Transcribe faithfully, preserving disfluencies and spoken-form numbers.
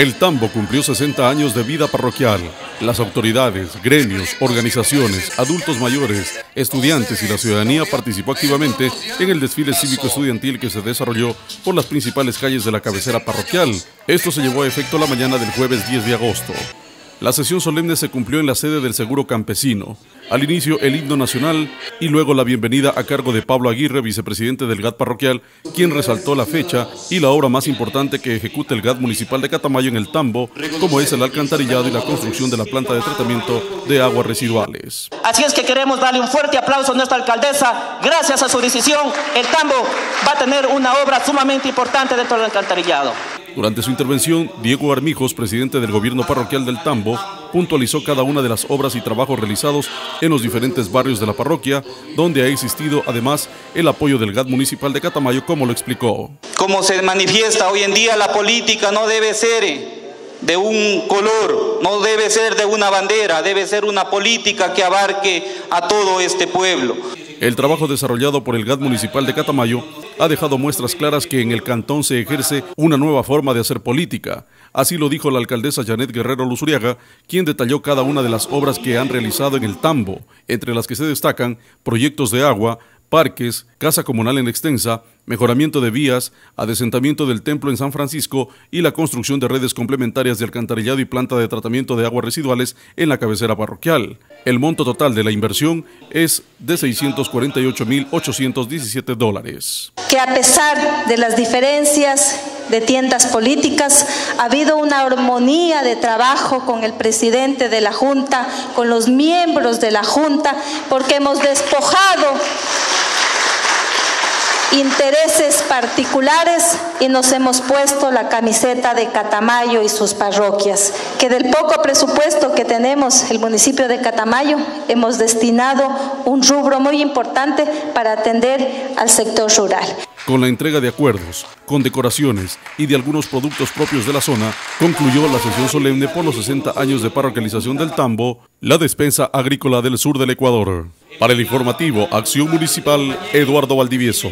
El Tambo cumplió sesenta años de vida parroquial. Las autoridades, gremios, organizaciones, adultos mayores, estudiantes y la ciudadanía participó activamente en el desfile cívico estudiantil que se desarrolló por las principales calles de la cabecera parroquial. Esto se llevó a efecto la mañana del jueves diez de agosto. La sesión solemne se cumplió en la sede del Seguro Campesino. Al inicio, el himno nacional y luego la bienvenida a cargo de Pablo Aguirre, vicepresidente del G A D Parroquial, quien resaltó la fecha y la obra más importante que ejecuta el G A D Municipal de Catamayo en El Tambo, como es el alcantarillado y la construcción de la planta de tratamiento de aguas residuales. Así es que queremos darle un fuerte aplauso a nuestra alcaldesa. Gracias a su decisión, El Tambo va a tener una obra sumamente importante dentro del alcantarillado. Durante su intervención, Diego Armijos, presidente del gobierno parroquial del Tambo, puntualizó cada una de las obras y trabajos realizados en los diferentes barrios de la parroquia, donde ha existido además el apoyo del G A D Municipal de Catamayo, como lo explicó. Como se manifiesta hoy en día, la política no debe ser de un color, no debe ser de una bandera, debe ser una política que abarque a todo este pueblo. El trabajo desarrollado por el G A D Municipal de Catamayo ha dejado muestras claras que en el cantón se ejerce una nueva forma de hacer política. Así lo dijo la alcaldesa Janet Guerrero Luzuriaga, quien detalló cada una de las obras que han realizado en El Tambo, entre las que se destacan proyectos de agua, parques, casa comunal en Extensa, mejoramiento de vías, adesentamiento del templo en San Francisco y la construcción de redes complementarias de alcantarillado y planta de tratamiento de aguas residuales en la cabecera parroquial. El monto total de la inversión es de seiscientos cuarenta y ocho mil ochocientos diecisiete dólares. Que a pesar de las diferencias de tiendas políticas, ha habido una armonía de trabajo con el presidente de la Junta, con los miembros de la Junta, porque hemos despojado intereses particulares y nos hemos puesto la camiseta de Catamayo y sus parroquias, que del poco presupuesto que tenemos el municipio de Catamayo hemos destinado un rubro muy importante para atender al sector rural. Con la entrega de acuerdos, condecoraciones y de algunos productos propios de la zona, concluyó la sesión solemne por los sesenta años de parroquialización del Tambo, la despensa agrícola del sur del Ecuador. Para el informativo Acción Municipal, Eduardo Valdivieso.